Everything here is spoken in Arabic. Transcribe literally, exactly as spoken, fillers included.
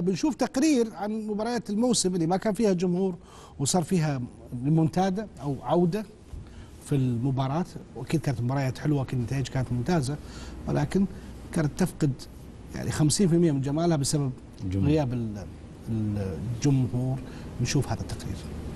بنشوف تقرير عن مباريات الموسم اللي ما كان فيها جمهور وصار فيها ريمونتادا او عوده في المباراه، واكيد كانت مباريات حلوه، كانت النتائج كانت ممتازه، ولكن كانت تفقد يعني خمسين بالمئة من جمالها بسبب غياب الجمهور. نشوف هذا التقرير.